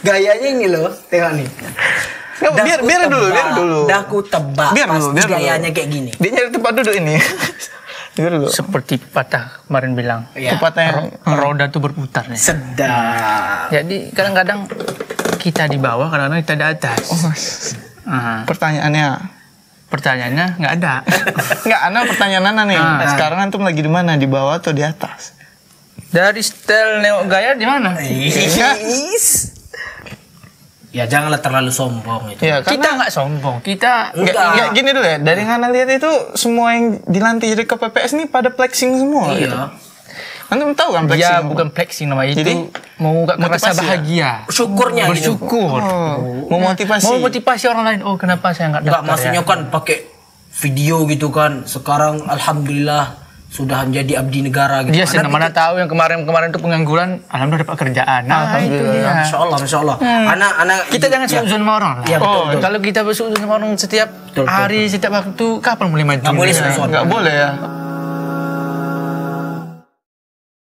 Gayanya ini loh, tengok nih. Biar dulu. Daku tebak pasti gayanya kayak gini. Dia nyari tempat duduk ini. Seperti patah kemarin bilang, ya. Patah roda tuh berputar nih. Sedap. Jadi kadang-kadang kita di bawah, kadang-kadang kita di atas. Oh. Pertanyaannya nggak ada. Nggak ada pertanyaan Nana nih. Sekarang antum lagi di mana? Di bawah atau di atas? Dari style neo gaya di mana? Ya janganlah terlalu sombong itu. Ya, kita nggak sombong, kita nggak. Gini dulu ya, dari Nana lihat itu semua yang dilantik jadi KPPS nih pada flexing semua. Iya. Gitu. Antum tahu kan flexing? Ya bukan flexing namanya itu. Jadi, mau nggak merasa bahagia. Ya? Syukurnya. Bersyukur. Gitu. Oh, memotivasi. Mau motivasi orang lain. Oh kenapa saya nggak daftar? Nggak maksudnya ya? Kan pakai video gitu kan. Sekarang alhamdulillah. Sudah menjadi abdi negara gitu. Dia mana tahu yang kemarin-kemarin itu pengangguran, alhamdulillah dapat kerjaan. Alhamdulillah. Masya Allah. Anak-anak kita jangan seuzon sama orang lah. Ya, betul. Kalau kita berseuzon sama orang setiap hari, setiap waktu, kapan mulai maju? Nggak boleh ya.